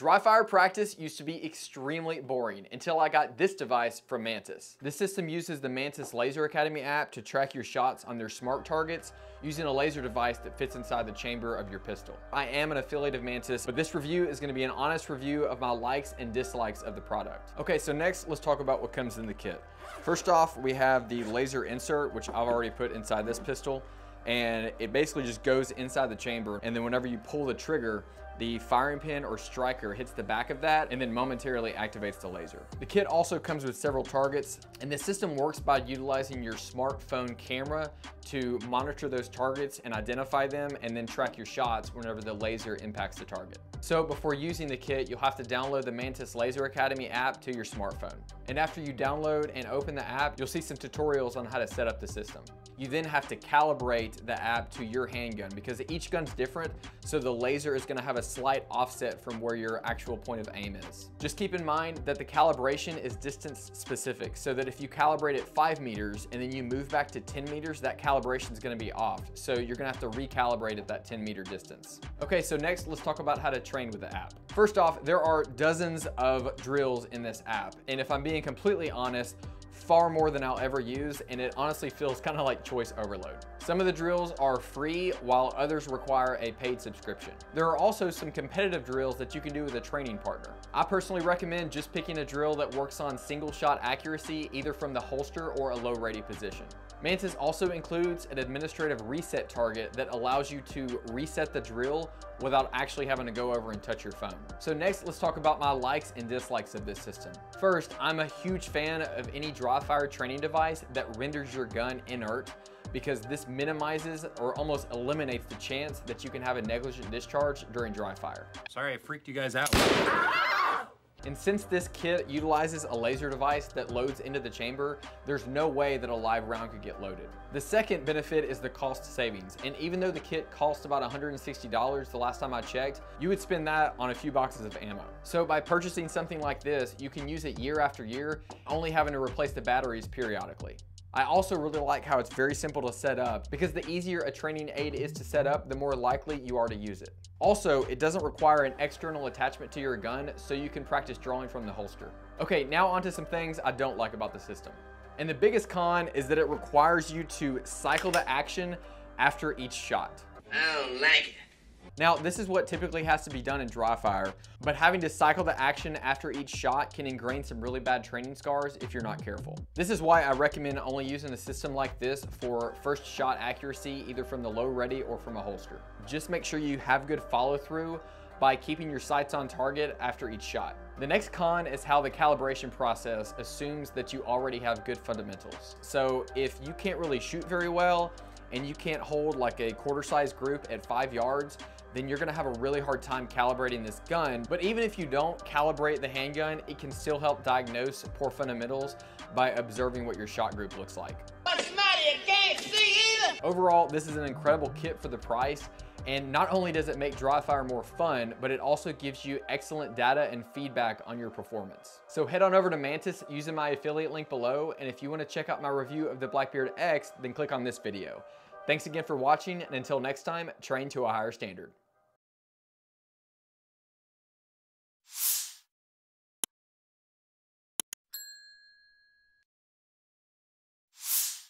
Dry fire practice used to be extremely boring until I got this device from Mantis. This system uses the Mantis Laser Academy app to track your shots on their smart targets using a laser device that fits inside the chamber of your pistol. I am an affiliate of Mantis, but this review is gonna be an honest review of my likes and dislikes of the product. Okay, so next let's talk about what comes in the kit. First off, we have the laser insert, which I've already put inside this pistol, and it basically just goes inside the chamber, and then whenever you pull the trigger, the firing pin or striker hits the back of that and then momentarily activates the laser. The kit also comes with several targets, and the system works by utilizing your smartphone camera to monitor those targets and identify them and then track your shots whenever the laser impacts the target. So before using the kit, you'll have to download the Mantis Laser Academy app to your smartphone. And after you download and open the app, you'll see some tutorials on how to set up the system. You then have to calibrate the app to your handgun because each gun's different, so the laser is gonna have a slight offset from where your actual point of aim is. Just keep in mind that the calibration is distance specific, so that if you calibrate at 5 meters and then you move back to 10 meters, that calibration is gonna be off. So you're gonna have to recalibrate at that 10 meter distance. Okay, so next let's talk about how to train with the app. First off, there are dozens of drills in this app. And if I'm being completely honest, far more than I'll ever use, and it honestly feels kind of like choice overload. Some of the drills are free, while others require a paid subscription. There are also some competitive drills that you can do with a training partner. I personally recommend just picking a drill that works on single shot accuracy, either from the holster or a low ready position. Mantis also includes an administrative reset target that allows you to reset the drill without actually having to go over and touch your phone. So next, let's talk about my likes and dislikes of this system. First, I'm a huge fan of any dry fire training device that renders your gun inert, because this minimizes or almost eliminates the chance that you can have a negligent discharge during dry fire. Sorry, I freaked you guys out. And since this kit utilizes a laser device that loads into the chamber, there's no way that a live round could get loaded. The second benefit is the cost savings. And even though the kit cost about $160 the last time I checked, you would spend that on a few boxes of ammo. So by purchasing something like this, you can use it year after year, only having to replace the batteries periodically. I also really like how it's very simple to set up, because the easier a training aid is to set up, the more likely you are to use it. Also, it doesn't require an external attachment to your gun, so you can practice drawing from the holster. Okay, now onto some things I don't like about the system. And the biggest con is that it requires you to cycle the action after each shot. I don't like it. Now, this is what typically has to be done in dry fire, but having to cycle the action after each shot can ingrain some really bad training scars if you're not careful. This is why I recommend only using a system like this for first shot accuracy, either from the low ready or from a holster. Just make sure you have good follow through by keeping your sights on target after each shot. The next con is how the calibration process assumes that you already have good fundamentals. So if you can't really shoot very well, and you can't hold like a quarter size group at 5 yards, then you're gonna have a really hard time calibrating this gun. But even if you don't calibrate the handgun, it can still help diagnose poor fundamentals by observing what your shot group looks like. What's the matter? You can't see either. Overall, this is an incredible kit for the price. And not only does it make dry fire more fun, but it also gives you excellent data and feedback on your performance. So head on over to Mantis using my affiliate link below. And if you want to check out my review of the Blackbeard X, then click on this video. Thanks again for watching. And until next time, train to a higher standard.